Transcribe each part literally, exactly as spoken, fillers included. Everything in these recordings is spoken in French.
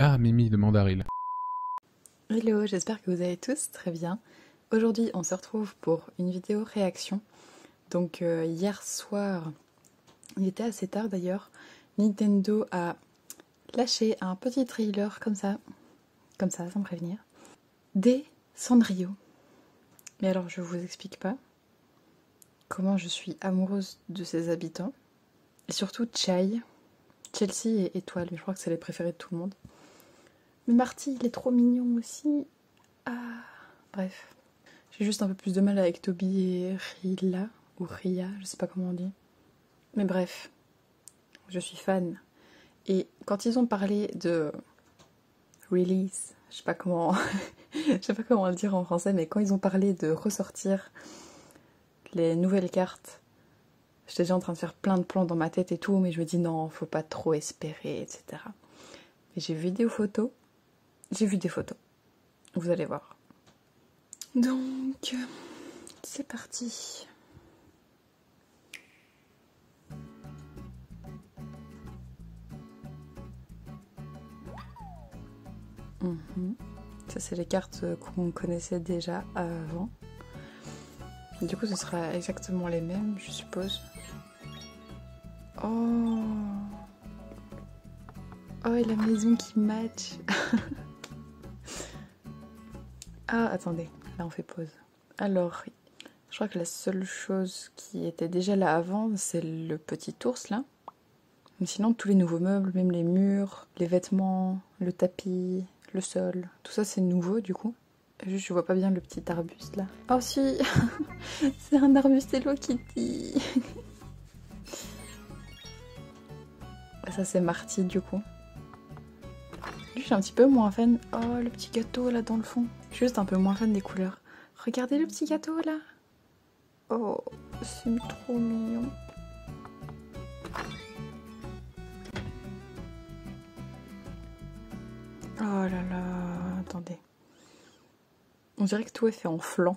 Ah, Mimi de Mandarîle. Hello, j'espère que vous allez tous très bien. Aujourd'hui, on se retrouve pour une vidéo réaction. Donc euh, hier soir, il était assez tard d'ailleurs, Nintendo a lâché un petit trailer comme ça, comme ça, sans prévenir, des Sanrio. Mais alors, je vous explique pas comment je suis amoureuse de ses habitants. Et surtout Chai, Chelsea et Étoile, je crois que c'est les préférés de tout le monde. Mais Marty, il est trop mignon aussi. Ah, bref. J'ai juste un peu plus de mal avec Toby et Rilla, ou Rilla, je sais pas comment on dit. Mais bref, je suis fan. Et quand ils ont parlé de release, je sais pas comment, je sais pas comment le dire en français, mais quand ils ont parlé de ressortir les nouvelles cartes, j'étais déjà en train de faire plein de plans dans ma tête et tout, mais je me dis non, faut pas trop espérer, et cetera. Et j'ai vu des photos, j'ai vu des photos, vous allez voir. Donc, c'est parti. Mmh. Ça, c'est les cartes qu'on connaissait déjà avant. Du coup, ce sera exactement les mêmes, je suppose. Oh, oh, et la maison qui match. Ah, attendez, là on fait pause. Alors, je crois que la seule chose qui était déjà là avant, c'est le petit ours, là. Mais sinon, tous les nouveaux meubles, même les murs, les vêtements, le tapis, le sol, tout ça, c'est nouveau, du coup. Juste, je vois pas bien le petit arbuste là. Oh si, c'est un arbuste Hello Kitty. Ça c'est Marty du coup. Lui je suis un petit peu moins fan. Oh le petit gâteau là dans le fond. Je suis juste un peu moins fan des couleurs. Regardez le petit gâteau là. Oh c'est trop mignon. Oh là là, attendez. On dirait que tout est fait en flan.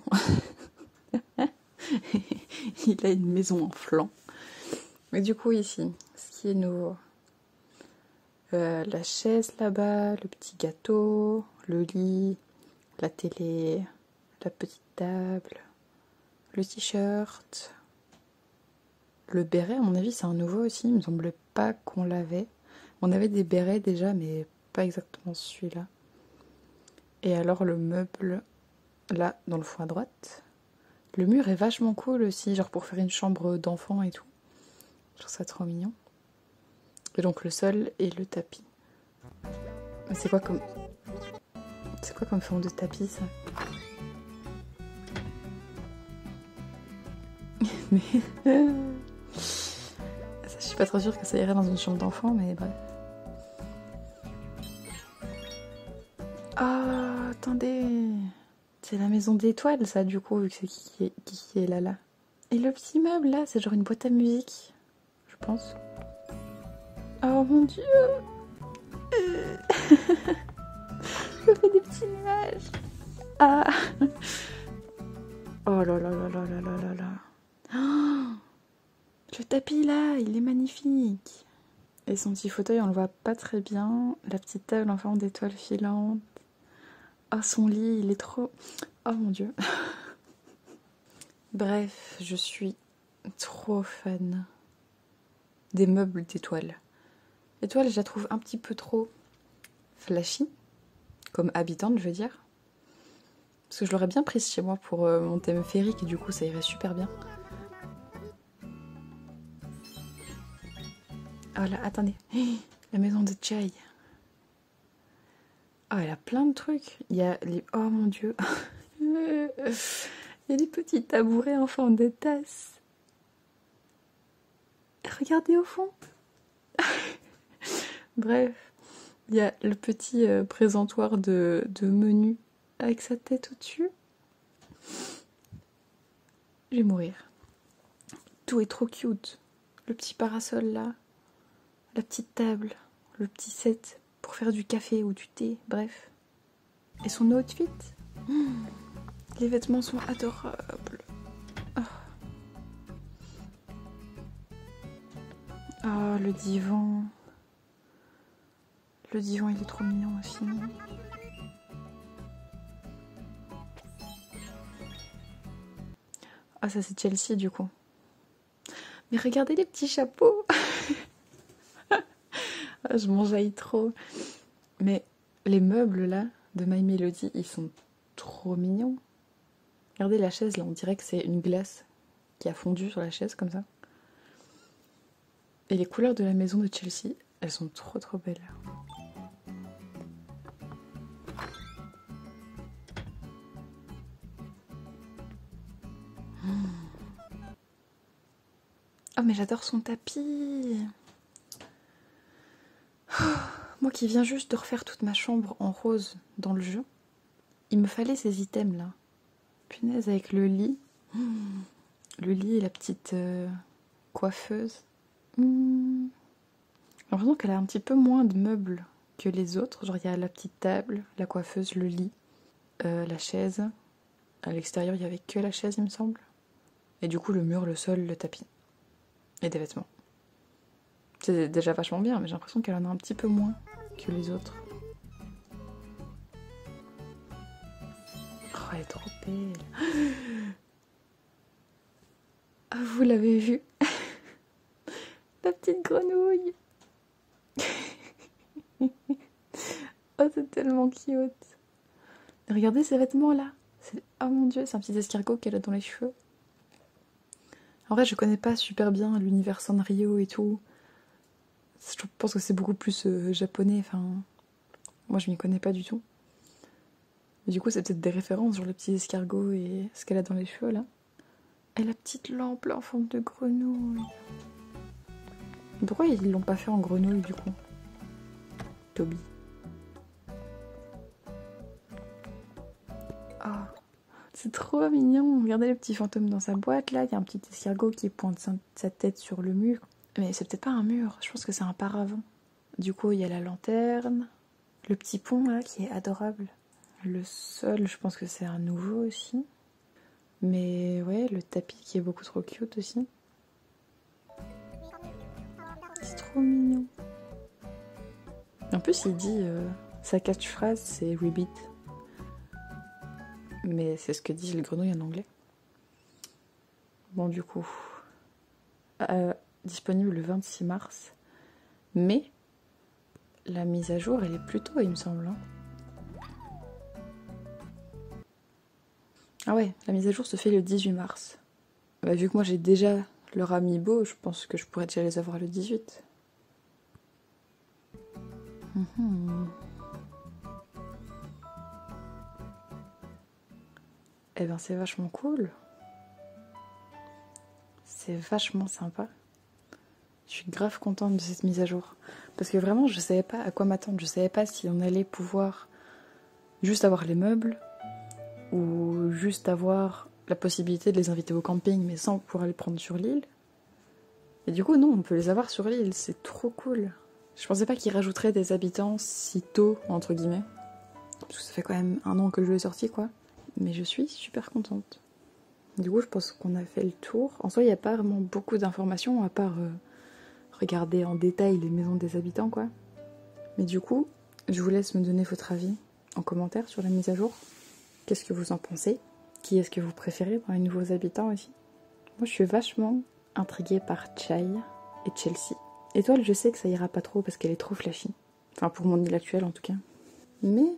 Il a une maison en flan. Mais du coup, ici, ce qui est nouveau. Euh, la chaise là-bas, le petit gâteau, le lit, la télé, la petite table, le t-shirt, le béret, à mon avis, c'est un nouveau aussi. Il me semblait pas qu'on l'avait. On avait des bérets déjà, mais pas exactement celui-là. Et alors, le meuble... là dans le fond à droite. Le mur est vachement cool aussi, genre pour faire une chambre d'enfant et tout. Je trouve ça trop mignon. Et donc le sol et le tapis. Mais c'est quoi comme... c'est quoi comme forme de tapis ça? Mais... ça, je suis pas trop sûre que ça irait dans une chambre d'enfant, mais bref. Ah, oh, attendez. C'est la maison d'Étoile, ça, du coup, vu que c'est qui est, qui est là, là. Et le petit meuble, là, c'est genre une boîte à musique, je pense. Oh, mon Dieu, euh... ça fait des petits nuages. Ah. Oh là là là là là là là là. Oh, le tapis, là, il est magnifique. Et son petit fauteuil, on le voit pas très bien. La petite table en forme d'étoile filante. Ah oh, son lit, il est trop... oh mon Dieu. Bref, je suis trop fan des meubles d'Étoile. Étoile, je la trouve un petit peu trop flashy, comme habitante, je veux dire. Parce que je l'aurais bien prise chez moi pour euh, mon thème féerique, et du coup, ça irait super bien. Oh là, attendez. La maison de Chai. Ah, oh, elle a plein de trucs. Il y a les... oh mon Dieu. Il y a des petits tabourets en forme de tasse. Regardez au fond. Bref. Il y a le petit présentoir de, de menu avec sa tête au-dessus. Je vais mourir. Tout est trop cute. Le petit parasol là. La petite table. Le petit set pour faire du café ou du thé, bref. Et son outfit, mmh, les vêtements sont adorables. Oh. Oh, le divan, Le divan il est trop mignon aussi. Ah, ça c'est Chelsea du coup. Mais regardez les petits chapeaux. Ah, je m'enjaille trop. Mais les meubles là de My Melody, ils sont trop mignons. Regardez la chaise là, on dirait que c'est une glace qui a fondu sur la chaise comme ça. Et les couleurs de la maison de Chelsea, elles sont trop trop belles. Oh mais j'adore son tapis. Oh, moi qui viens juste de refaire toute ma chambre en rose dans le jeu, il me fallait ces items là. Punaise, avec le lit. Le lit et la petite euh, coiffeuse. Hmm. J'ai l'impression qu'elle a un petit peu moins de meubles que les autres. Genre il y a la petite table, la coiffeuse, le lit, euh, la chaise. À l'extérieur il n'y avait que la chaise il me semble. Et du coup le mur, le sol, le tapis. Et des vêtements. C'est déjà vachement bien, mais j'ai l'impression qu'elle en a un petit peu moins que les autres. Oh, elle est trop belle. Ah, oh, vous l'avez vue. La petite grenouille. Oh, c'est tellement cute. Regardez ces vêtements-là. Oh mon dieu, c'est un petit escargot qu'elle a dans les cheveux. En vrai, je connais pas super bien l'univers Sanrio et tout. Je pense que c'est beaucoup plus euh, japonais. Enfin, moi, je m'y connais pas du tout. Mais du coup, c'est peut-être des références, genre le petit escargot et ce qu'elle a dans les cheveux, là. Et la petite lampe, là, en forme de grenouille. Pourquoi ils l'ont pas fait en grenouille, du coup, Toby? Ah oh. C'est trop mignon, regardez le petit fantôme dans sa boîte là, il y a un petit escargot qui pointe sa tête sur le mur. Mais c'est peut-être pas un mur, je pense que c'est un paravent. Du coup il y a la lanterne, le petit pont là qui est adorable. Le sol je pense que c'est un nouveau aussi. Mais ouais, le tapis qui est beaucoup trop cute aussi. C'est trop mignon. En plus il dit, euh, sa catchphrase c'est Ribbit. Mais c'est ce que dit le grenouille en anglais. Bon du coup, euh, disponible le vingt-six mars, mais la mise à jour elle est plus tôt il me semble. Hein. Ah ouais, la mise à jour se fait le dix-huit mars. Bah, vu que moi j'ai déjà leur amiibo, je pense que je pourrais déjà les avoir le dix-huit. Mmh. Eh ben c'est vachement cool. C'est vachement sympa. Je suis grave contente de cette mise à jour. Parce que vraiment, je savais pas à quoi m'attendre. Je savais pas si on allait pouvoir juste avoir les meubles ou juste avoir la possibilité de les inviter au camping mais sans pouvoir les prendre sur l'île. Et du coup, non, on peut les avoir sur l'île. C'est trop cool. Je pensais pas qu'ils rajouteraient des habitants si tôt, entre guillemets. Parce que ça fait quand même un an que le jeu est sorti, quoi. Mais je suis super contente. Du coup, je pense qu'on a fait le tour. En soi, il n'y a pas vraiment beaucoup d'informations, à part euh, regarder en détail les maisons des habitants, quoi. Mais du coup, je vous laisse me donner votre avis en commentaire sur la mise à jour. Qu'est-ce que vous en pensez? Qui est-ce que vous préférez dans les nouveaux habitants aussi? Moi, je suis vachement intriguée par Chai et Chelsea. Étoile, je sais que ça ira pas trop parce qu'elle est trop flashy. Enfin, pour mon île actuelle, en tout cas. Mais,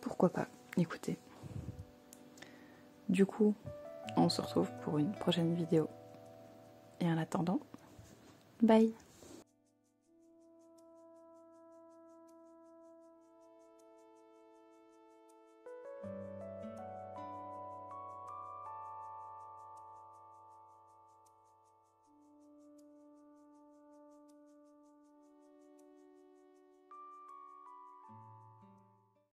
pourquoi pas? Écoutez. Du coup, on se retrouve pour une prochaine vidéo. Et en attendant, bye!